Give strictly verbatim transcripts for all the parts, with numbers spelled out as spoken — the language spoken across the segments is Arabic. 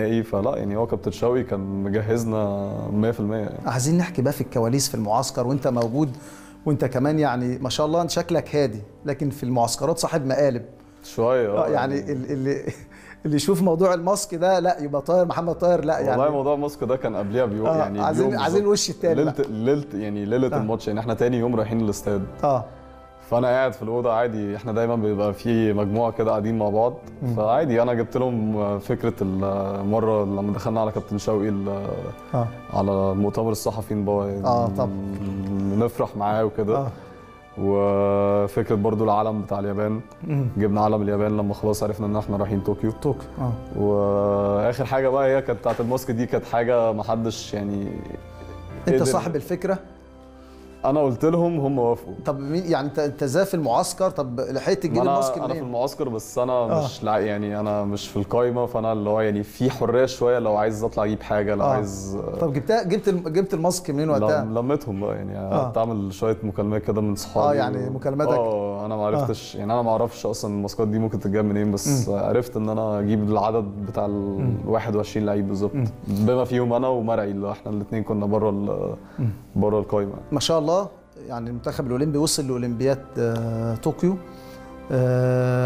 النهائي، فلا يعني هو كابتن شوقي كان مجهزنا مية في المية يعني. عايزين نحكي بقى في الكواليس في المعسكر وانت موجود، وانت كمان يعني ما شاء الله شكلك هادي لكن في المعسكرات صاحب مقالب شويه. اه يعني, يعني اللي اللي يشوف موضوع الماسك ده لا يبقى طاهر محمد طاهر لا يعني. والله موضوع الماسك ده كان قبليها بيوم آه يعني عايزين عايزين الوش التاني ليله ليله يعني ليله آه. الماتش يعني احنا تاني يوم رايحين الاستاد اه فانا قاعد في الاوضه عادي، احنا دايما بيبقى في مجموعه كده قاعدين مع بعض فعادي انا جبت لهم فكره المره لما دخلنا على كابتن شوقي آه. على المؤتمر الصحفي اه طب نفرح معاه وكده آه. وفكره برضو العلم بتاع اليابان مم. جبنا علم اليابان لما خلاص عرفنا ان احنا رايحين طوكيو طوكيو اه واخر حاجه بقى هي كانت بتاعت الماسك دي، كانت حاجه ما حدش يعني انت صاحب الفكره. انا قلت لهم هم وافقوا. طب مين يعني انت انت ازاي في المعسكر؟ طب لحقت تجيب الماسك منين؟ انا في المعسكر بس انا آه. مش يعني انا مش في القايمه، فانا اللي هو يعني في حريه شويه لو عايز اطلع اجيب حاجه لو آه. عايز. طب جبتها جبت جبت الماسك منين وقتها؟ لميتهم بقى يعني آه. تعمل شويه مكالمات كده من صحابي اه يعني مكالماتك اه انا ما عرفتش آه. يعني انا ما اعرفش اصلا الماسكات دي ممكن تتجاب منين، بس م. عرفت ان انا اجيب العدد بتاع ال واحد وعشرين لعيب بالظبط بما فيهم انا ومرعي اللي احنا الاثنين كنا بره بره القايمه. ما شاء الله يعني المنتخب الاولمبي وصل لاولمبياد طوكيو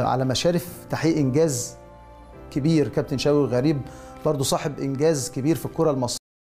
على مشارف تحقيق انجاز كبير. كابتن شوقي غريب برضه صاحب انجاز كبير في الكره المصريه.